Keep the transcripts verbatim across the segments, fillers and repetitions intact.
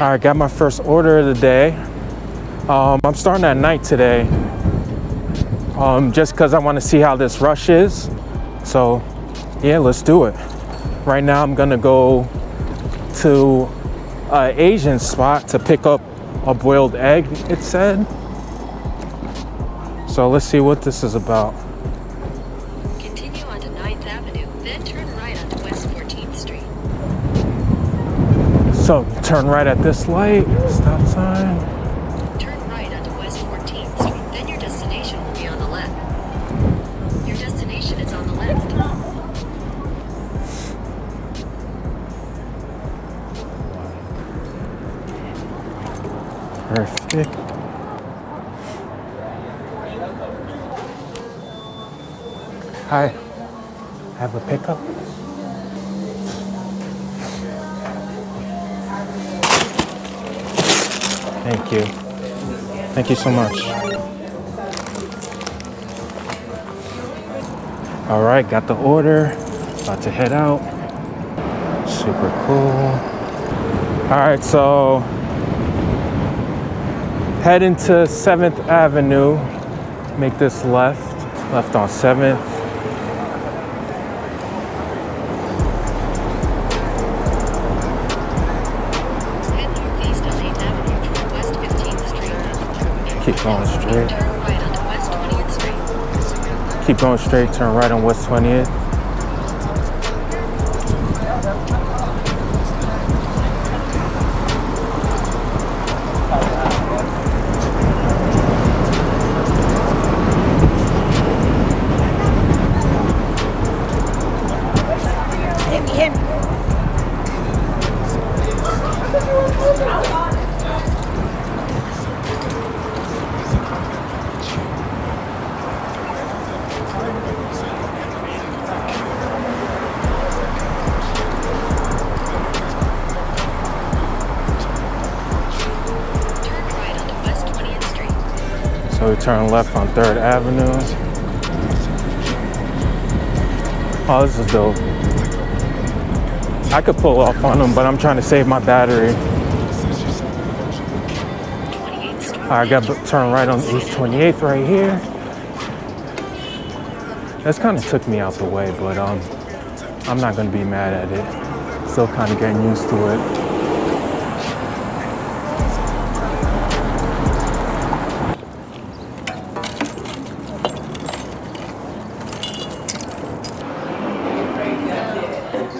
All right, got my first order of the day. Um, I'm starting at night today, um, just because I want to see how this rush is. So yeah, let's do it. Right now I'm gonna go to an Asian spot to pick up a boiled egg, it said. So let's see what this is about. Continue onto ninth avenue, then turn right onto West fourteenth street. So turn right at this light, stop sign. Turn right onto West fourteenth street, then your destination will be on the left. Your destination is on the left. Perfect. Hi, have a pickup. Thank you. Thank you so much. All right, got the order. About to head out. Super cool. All right, so head into seventh avenue. Make this left, left on seventh. Keep going straight. Turn right onto West twentieth street. Keep going straight, turn right on West twentieth. So we turn left on third avenue. Oh, this is dope. I could pull off on them, but I'm trying to save my battery. I got to turn right on East twenty-eighth right here. That's kind of took me out the way, but um, I'm not going to be mad at it. Still kind of getting used to it.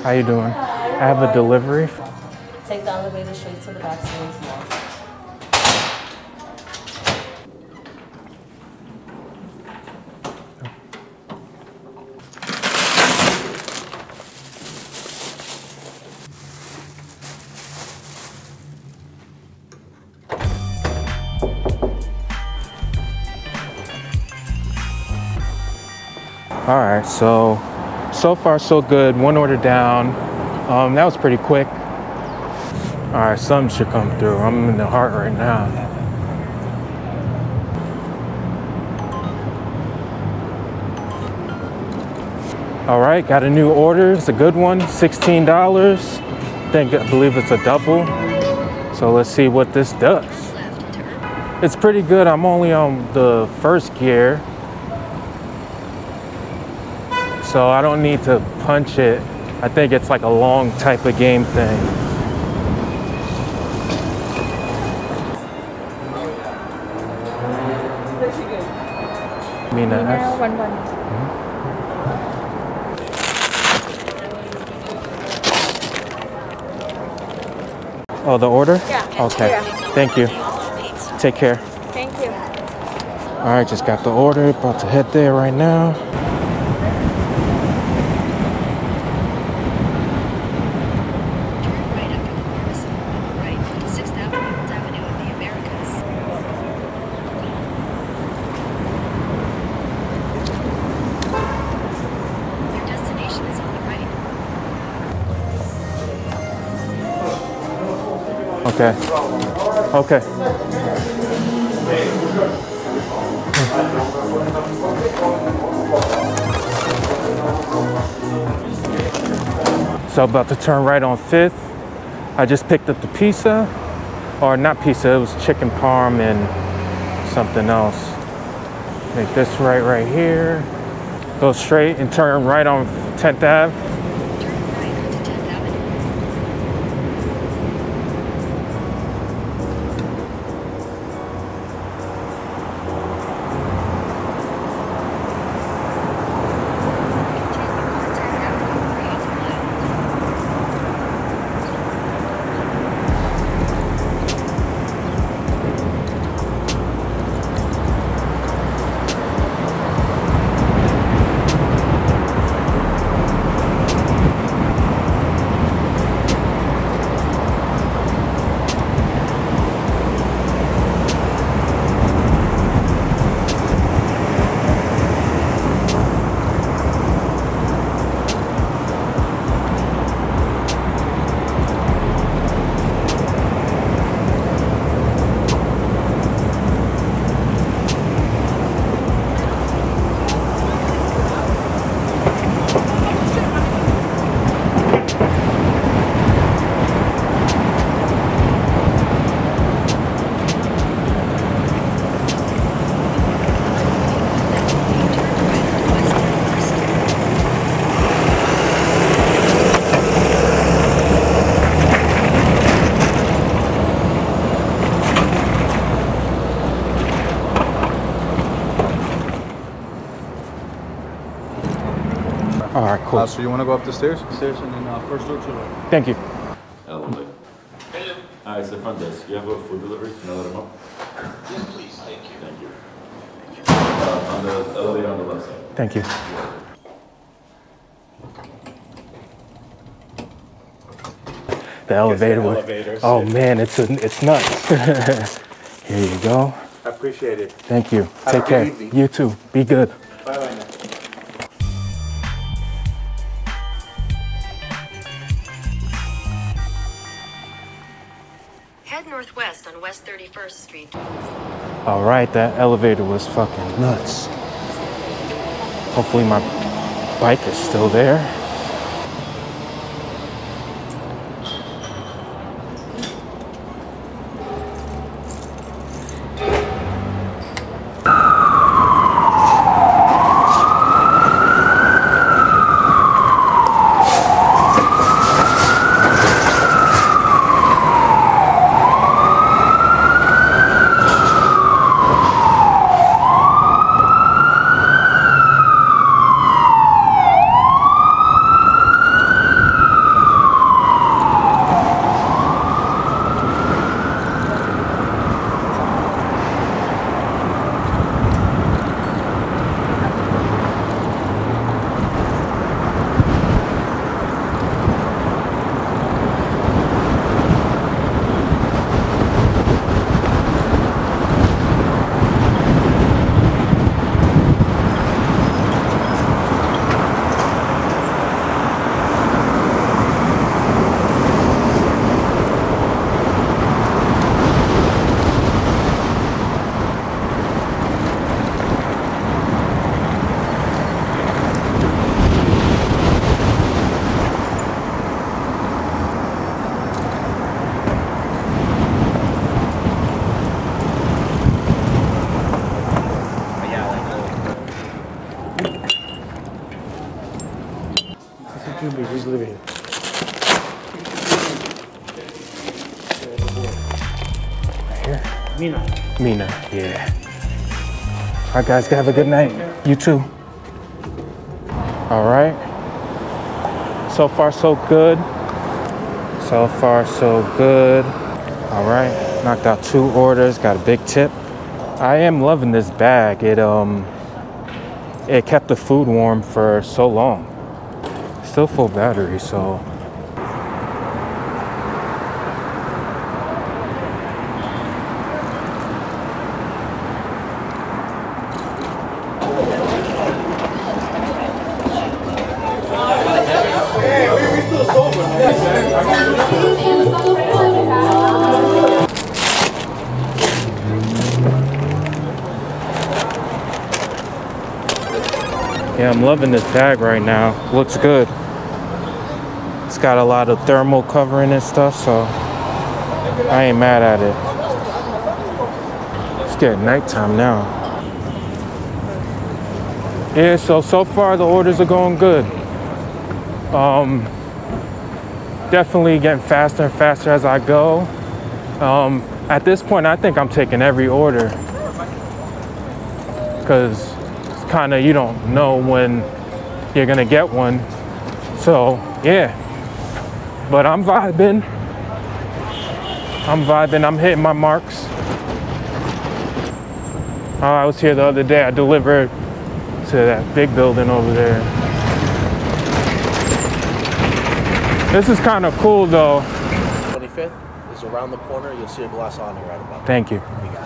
How you doing? I have a delivery. Take the elevator straight to the back stairs. All right, so so far so good. One order down. Um, that was pretty quick. All right, something should come through. I'm in the heart right now. All right, got a new order. It's a good one, sixteen dollars. I think, I believe it's a double. So let's see what this does. It's pretty good. I'm only on the first gear, so I don't need to punch it. I think it's like a long type of game thing. Mina, one one. Mm-hmm. Oh, the order? Yeah. Okay. Yeah. Thank you. Take care. Thank you. All right, just got the order. About to head there right now. Okay. Okay. So about to turn right on fifth. I just picked up the pizza. or not pizza, it was chicken parm and something else. Make this right right here. Go straight and turn right on tenth Ave. Turn right onto All right, cool. Uh, so you want to go up the stairs? Stairs and then uh, first door to the right. Thank you. Hello. Hello. All right, it's the front desk. You have a food delivery? Can I let him up? Yeah, please. Thank you. Thank you. Thank you. Uh, on the elevator on the left side. Thank you. The elevator. The elevator was, oh man, it's a, it's nuts. Here you go. I appreciate it. Thank you. Have Take care. Evening. You too. Be good. Bye bye now. Northwest on West thirty-first Street. All right, that elevator was fucking nuts. Hopefully my bike is still there. He's living. Right here? Mina. Mina, yeah. All right, guys, have a good night. You too. All right. So far, so good. So far, so good. All right, knocked out two orders, got a big tip. I am loving this bag. It, um, it kept the food warm for so long. Still full battery, so yeah, I'm loving this bag right now. Looks good. It's got a lot of thermal covering and stuff, so I ain't mad at it. It's getting nighttime now. Yeah, so, so far the orders are going good. Um, definitely getting faster and faster as I go. Um, at this point, I think I'm taking every order, because it's kind of, you don't know when you're gonna get one. So yeah, but I'm vibing. I'm vibing, I'm hitting my marks. Uh, I was here the other day, I delivered to that big building over there. This is kind of cool though. twenty-fifth is around the corner, you'll see a Glossani right about. Thank you. You got it.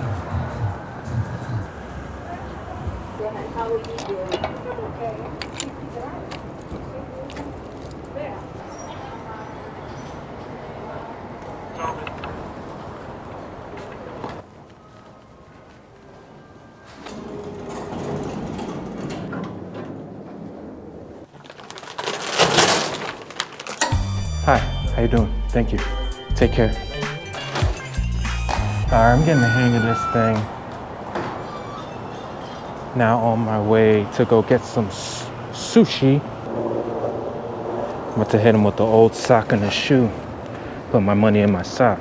How are you doing? Okay. Hi, how you doing? Thank you. Take care. Alright, I'm getting the hang of this thing. Now on my way to go get some sushi. I'm about to hit him with the old sock and the shoe. Put my money in my sock.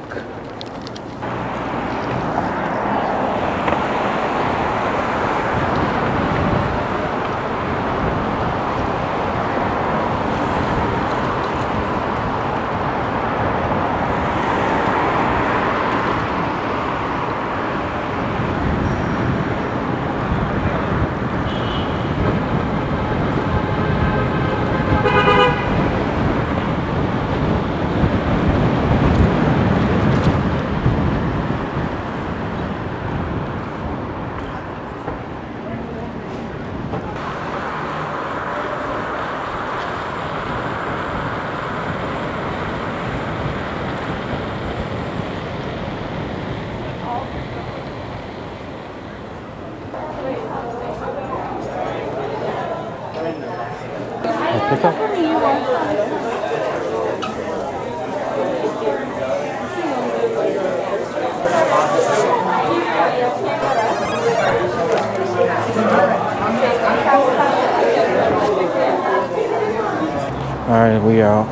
Alright, we out.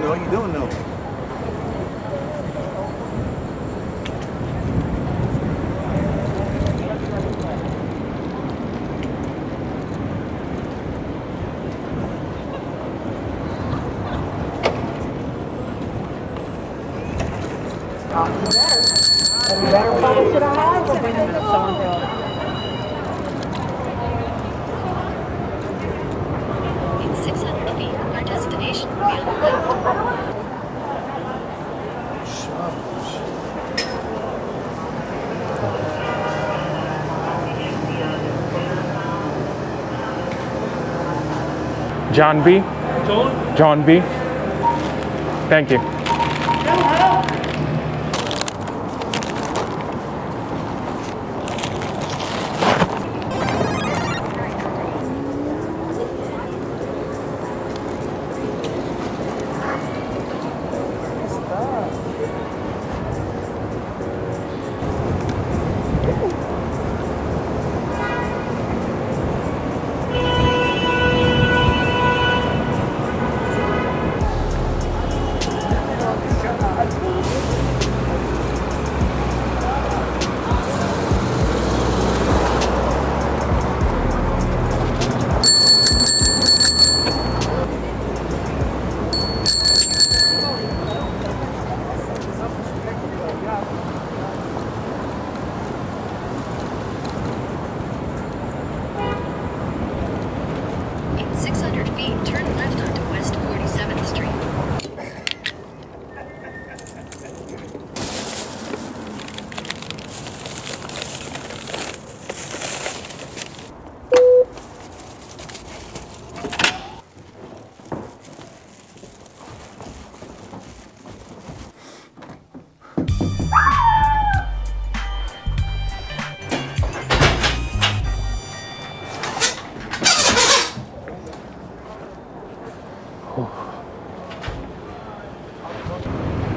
No, you don't know. John B. John? John B. Thank you.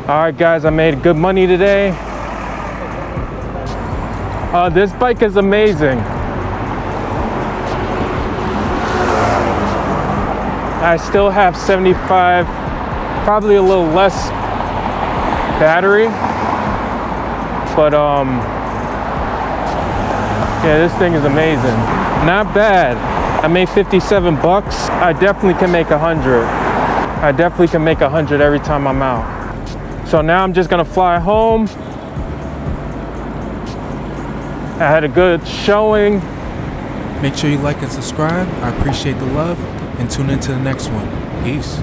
Alright guys, I made good money today. Uh, this bike is amazing. I still have seventy-five, probably a little less battery, but um, yeah, this thing is amazing. Not bad. I made fifty-seven bucks. I definitely can make a hundred. I definitely can make a hundred every time I'm out. So now I'm just gonna fly home. I had a good showing. Make sure you like and subscribe. I appreciate the love, and tune into the next one. Peace.